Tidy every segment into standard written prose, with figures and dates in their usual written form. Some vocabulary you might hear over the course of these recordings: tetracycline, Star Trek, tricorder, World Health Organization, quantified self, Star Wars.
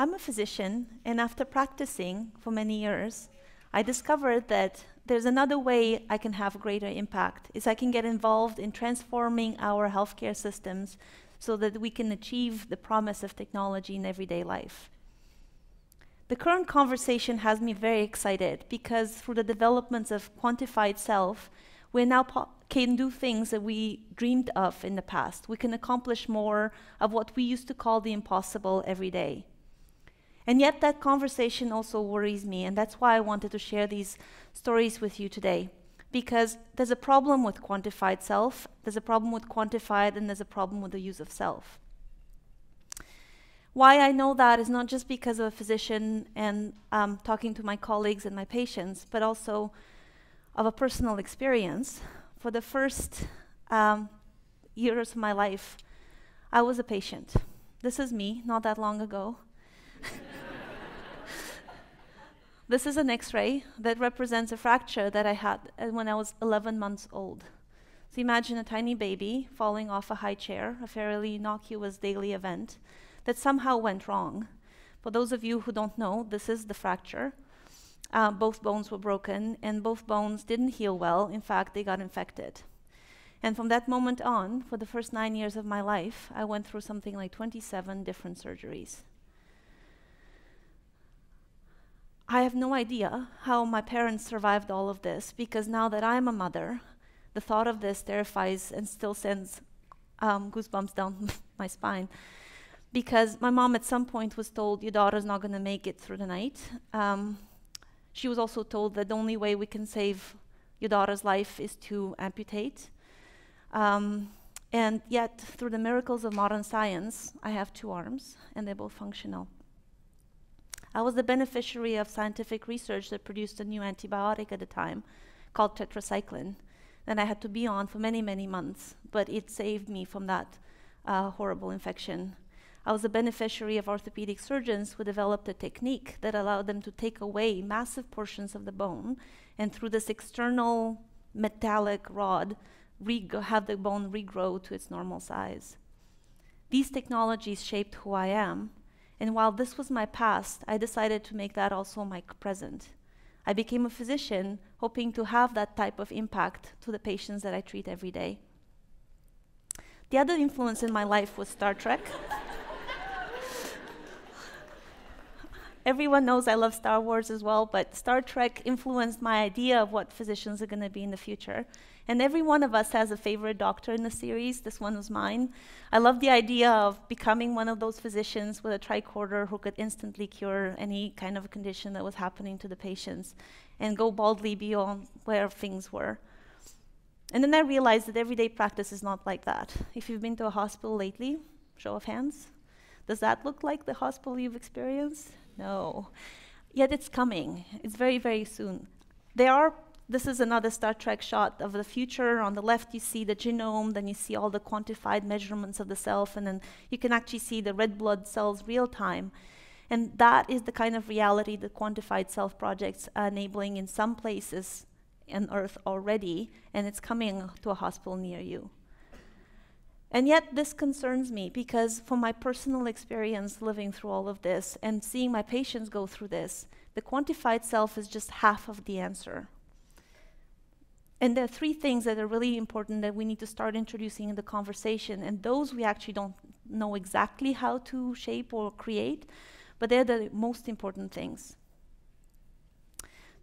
I'm a physician, and after practicing for many years, I discovered that there's another way I can have greater impact, is I can get involved in transforming our healthcare systems so that we can achieve the promise of technology in everyday life. The current conversation has me very excited because through the developments of quantified self, we now can do things that we dreamed of in the past. We can accomplish more of what we used to call the impossible every day. And yet that conversation also worries me, and that's why I wanted to share these stories with you today. Because there's a problem with quantified self, there's a problem with quantified, and there's a problem with the use of self. Why I know that is not just because of a physician and talking to my colleagues and my patients, but also of a personal experience. For the first years of my life, I was a patient. This is me, not that long ago. This is an X-ray that represents a fracture that I had when I was 11 months old. So imagine a tiny baby falling off a high chair, a fairly innocuous daily event that somehow went wrong. For those of you who don't know, this is the fracture. Both bones were broken, and both bones didn't heal well. In fact, they got infected. And from that moment on, for the first 9 years of my life, I went through something like 27 different surgeries. I have no idea how my parents survived all of this, because now that I'm a mother, the thought of this terrifies and still sends goosebumps down my spine. Because my mom at some point was told, your daughter's not going to make it through the night. She was also told that the only way we can save your daughter's life is to amputate. And yet, through the miracles of modern science, I have two arms, and they're both functional. I was the beneficiary of scientific research that produced a new antibiotic at the time called tetracycline, and I had to be on for many, many months, but it saved me from that horrible infection. I was a beneficiary of orthopedic surgeons who developed a technique that allowed them to take away massive portions of the bone and through this external metallic rod have the bone regrow to its normal size. These technologies shaped who I am, and while this was my past, I decided to make that also my present. I became a physician hoping to have that type of impact to the patients that I treat every day. The other influence in my life was Star Trek. Everyone knows I love Star Wars as well, but Star Trek influenced my idea of what physicians are going to be in the future. And every one of us has a favorite doctor in the series. This one was mine. I love the idea of becoming one of those physicians with a tricorder who could instantly cure any kind of condition that was happening to the patients and go boldly beyond where things were. And then I realized that everyday practice is not like that. If you've been to a hospital lately, show of hands, does that look like the hospital you've experienced? No. Yet it's coming. It's very, very soon. This is another Star Trek shot of the future. On the left, you see the genome, then you see all the quantified measurements of the self, and then you can actually see the red blood cells real time. And that is the kind of reality the quantified self projects are enabling in some places on Earth already, and it's coming to a hospital near you. And yet this concerns me because from my personal experience living through all of this and seeing my patients go through this, the quantified self is just half of the answer. And there are three things that are really important that we need to start introducing in the conversation, and those we actually don't know exactly how to shape or create, but they're the most important things.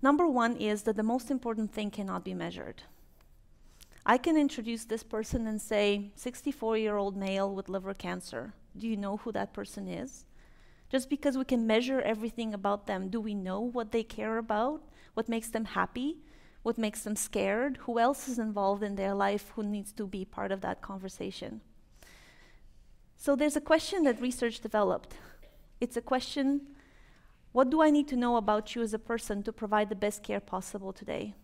Number one is that the most important thing cannot be measured. I can introduce this person and say, 64-year-old male with liver cancer. Do you know who that person is? Just because we can measure everything about them, do we know what they care about? What makes them happy? What makes them scared? Who else is involved in their life who needs to be part of that conversation? So there's a question that research developed. It's a question, what do I need to know about you as a person to provide the best care possible today?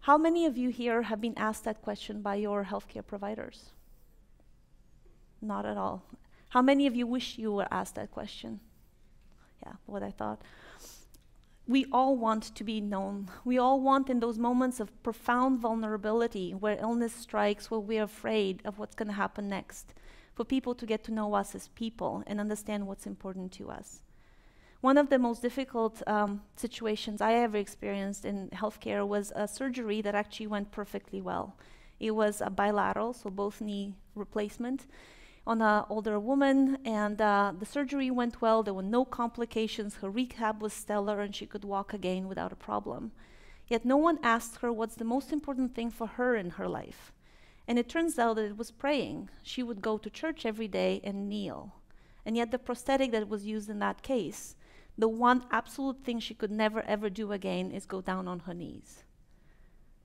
How many of you here have been asked that question by your healthcare providers? Not at all. How many of you wish you were asked that question? Yeah, what I thought. We all want to be known. We all want in those moments of profound vulnerability where illness strikes, where we're afraid of what's going to happen next. for people to get to know us as people and understand what's important to us. One of the most difficult situations I ever experienced in healthcare was a surgery that actually went perfectly well. It was a bilateral, so both knee replacement, on an older woman, and the surgery went well. There were no complications. Her rehab was stellar, and she could walk again without a problem. Yet no one asked her what's the most important thing for her in her life. And it turns out that it was praying. She would go to church every day and kneel. And yet the prosthetic that was used in that case, the one absolute thing she could never ever do again is go down on her knees.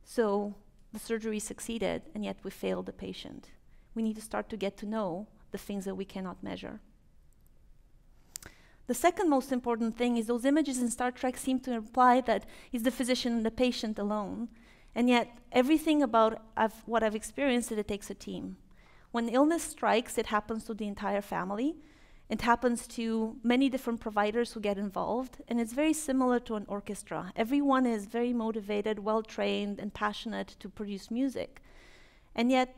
So the surgery succeeded, and yet we failed the patient. We need to start to get to know the things that we cannot measure. The second most important thing is those images in Star Trek seem to imply that it's the physician and the patient alone. And yet, everything about what I've experienced is it takes a team. When illness strikes, it happens to the entire family. It happens to many different providers who get involved, and it's very similar to an orchestra. Everyone is very motivated, well-trained, and passionate to produce music. And yet,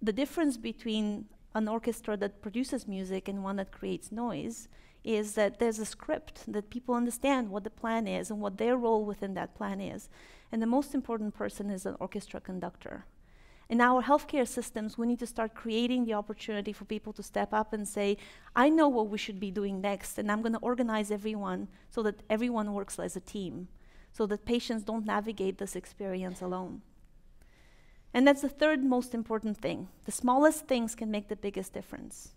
the difference between an orchestra that produces music and one that creates noise is that there's a script, that people understand what the plan is and what their role within that plan is. And the most important person is an orchestra conductor. In our healthcare systems, we need to start creating the opportunity for people to step up and say, I know what we should be doing next, and I'm going to organize everyone so that everyone works as a team, so that patients don't navigate this experience alone. And that's the third most important thing. The smallest things can make the biggest difference.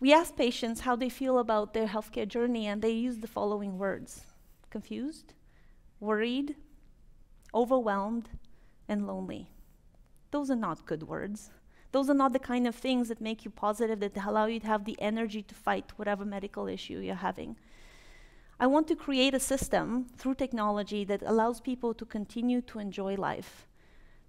We asked patients how they feel about their healthcare journey, and they used the following words: confused, worried, overwhelmed, and lonely. Those are not good words. Those are not the kind of things that make you positive, that allow you to have the energy to fight whatever medical issue you're having. I want to create a system through technology that allows people to continue to enjoy life,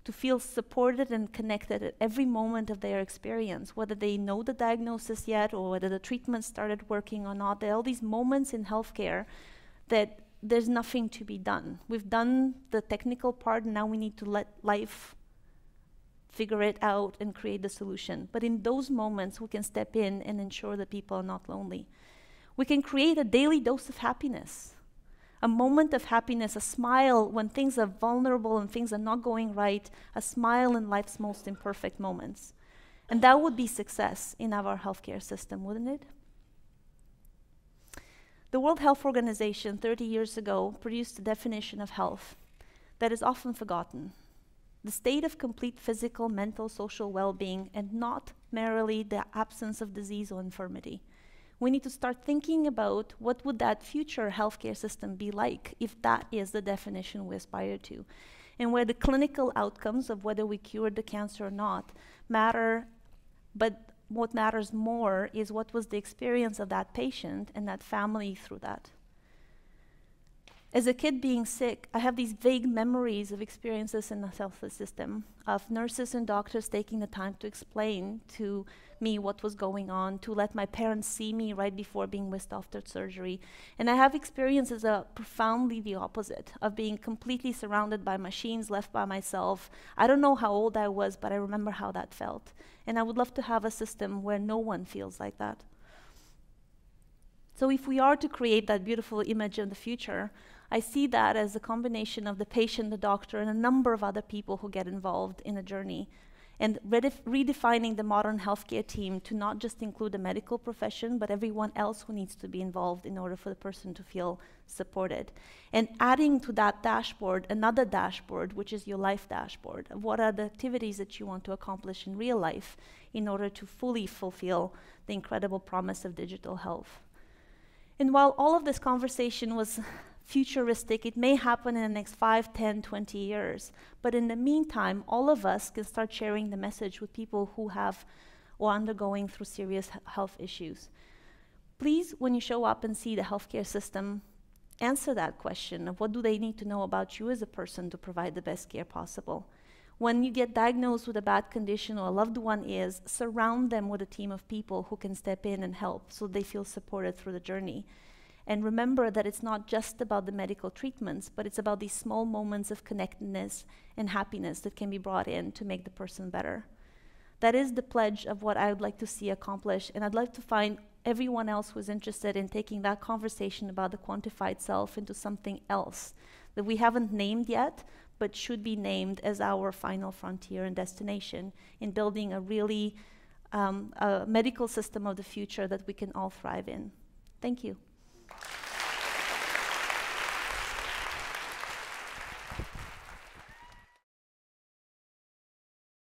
to feel supported and connected at every moment of their experience, whether they know the diagnosis yet or whether the treatment started working or not. There are all these moments in healthcare that there's nothing to be done. We've done the technical part, and now we need to let life figure it out and create the solution. But in those moments, we can step in and ensure that people are not lonely. We can create a daily dose of happiness. A moment of happiness, a smile when things are vulnerable and things are not going right, a smile in life's most imperfect moments. And that would be success in our healthcare system, wouldn't it? The World Health Organization 30 years ago produced a definition of health that is often forgotten. The state of complete physical, mental, social well-being, and not merely the absence of disease or infirmity. We need to start thinking about what would that future healthcare system be like if that is the definition we aspire to, and where the clinical outcomes of whether we cured the cancer or not matter, but what matters more is what was the experience of that patient and that family through that. As a kid being sick, I have these vague memories of experiences in the health system, of nurses and doctors taking the time to explain to me what was going on, to let my parents see me right before being whisked off to surgery. And I have experiences that are profoundly the opposite, of being completely surrounded by machines, left by myself. I don't know how old I was, but I remember how that felt. And I would love to have a system where no one feels like that. So if we are to create that beautiful image of the future, I see that as a combination of the patient, the doctor, and a number of other people who get involved in a journey, and redefining the modern healthcare team to not just include the medical profession, but everyone else who needs to be involved in order for the person to feel supported. And adding to that dashboard another dashboard, which is your life dashboard, of what are the activities that you want to accomplish in real life in order to fully fulfill the incredible promise of digital health. And while all of this conversation was futuristic, it may happen in the next 5, 10, 20 years. But in the meantime, all of us can start sharing the message with people who have or undergoing through serious health issues. Please, when you show up and see the healthcare system, answer that question of what do they need to know about you as a person to provide the best care possible. When you get diagnosed with a bad condition or a loved one is, surround them with a team of people who can step in and help so they feel supported through the journey. And remember that it's not just about the medical treatments, but it's about these small moments of connectedness and happiness that can be brought in to make the person better. That is the pledge of what I would like to see accomplished, and I'd like to find everyone else who's interested in taking that conversation about the quantified self into something else that we haven't named yet, but should be named as our final frontier and destination in building a really a medical system of the future that we can all thrive in. Thank you.